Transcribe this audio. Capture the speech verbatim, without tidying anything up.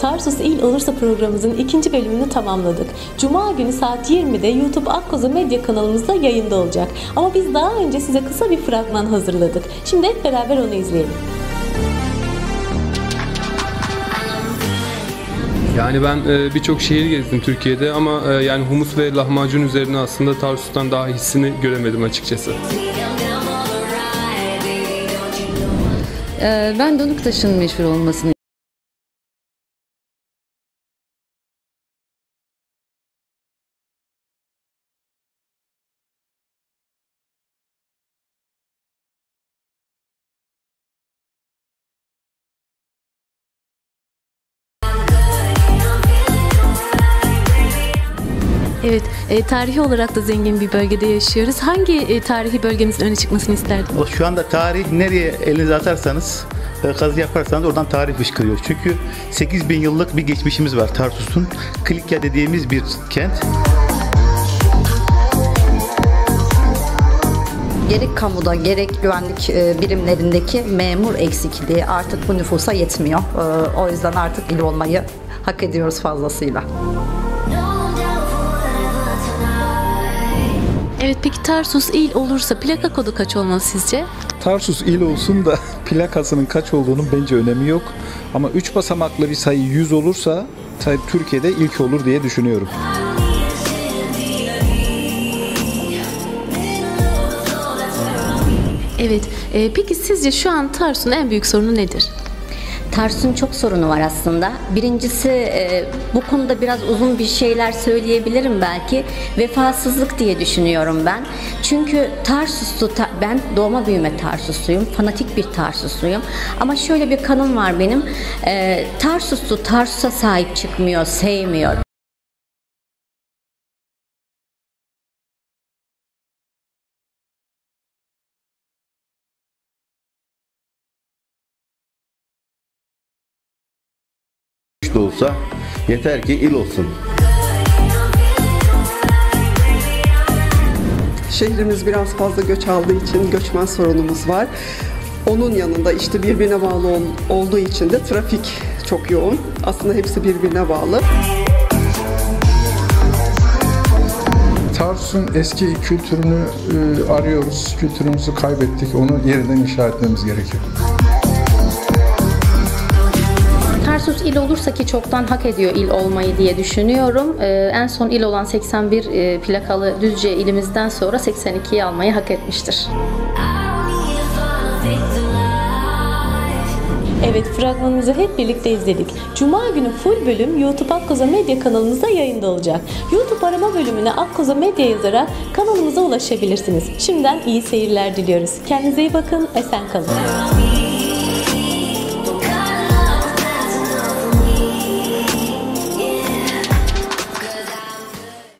Tarsus İl Olursa programımızın ikinci bölümünü tamamladık. Cuma günü saat yirmide YouTube Akkoza Medya kanalımızda yayında olacak. Ama biz daha önce size kısa bir fragman hazırladık. Şimdi hep beraber onu izleyelim. Yani ben birçok şehir gezdim Türkiye'de ama yani humus ve lahmacun üzerine aslında Tarsus'tan daha hissini göremedim açıkçası. Ben Donuktaş'ın meşhur olmasını Evet, e, tarihi olarak da zengin bir bölgede yaşıyoruz. Hangi e, tarihi bölgemizin öne çıkmasını isterdiniz? Şu anda tarih nereye elinizi atarsanız, e, kazı yaparsanız oradan tarih fışkırıyor. Çünkü sekiz bin yıllık bir geçmişimiz var Tarsus'un. Klikya dediğimiz bir kent. Gerek kamuda gerek güvenlik birimlerindeki memur eksikliği artık bu nüfusa yetmiyor. E, o yüzden artık il olmayı hak ediyoruz fazlasıyla. Evet, peki Tarsus il olursa plaka kodu kaç olmalı sizce? Tarsus il olsun da plakasının kaç olduğunun bence önemi yok. Ama üç basamaklı bir sayı yüz olursa Türkiye'de ilk olur diye düşünüyorum. Evet, e, peki sizce şu an Tarsus'un en büyük sorunu nedir? Tarsus'un çok sorunu var aslında. Birincisi bu konuda biraz uzun bir şeyler söyleyebilirim belki. Vefasızlık diye düşünüyorum ben. Çünkü Tarsuslu, ben doğma büyüme Tarsusluyum. Fanatik bir Tarsusluyum. Ama şöyle bir kanım var benim. Tarsuslu Tarsus'a sahip çıkmıyor, sevmiyor. De olsa yeter ki il olsun. Şehrimiz biraz fazla göç aldığı için göçmen sorunumuz var. Onun yanında işte birbirine bağlı olduğu için de trafik çok yoğun. Aslında hepsi birbirine bağlı. Tarsus'un eski kültürünü arıyoruz. Kültürümüzü kaybettik. Onu yeniden inşa etmemiz gerekiyor. Tarsus il olursa ki çoktan hak ediyor il olmayı diye düşünüyorum. Ee, en son il olan seksen bir e, plakalı Düzce ilimizden sonra seksen ikiyi almayı hak etmiştir. Evet, fragmanımızı hep birlikte izledik. Cuma günü full bölüm YouTube Akkoza Medya kanalımızda yayında olacak. YouTube arama bölümüne Akkoza Medya yazarak kanalımıza ulaşabilirsiniz. Şimdiden iyi seyirler diliyoruz. Kendinize iyi bakın, esen kalın.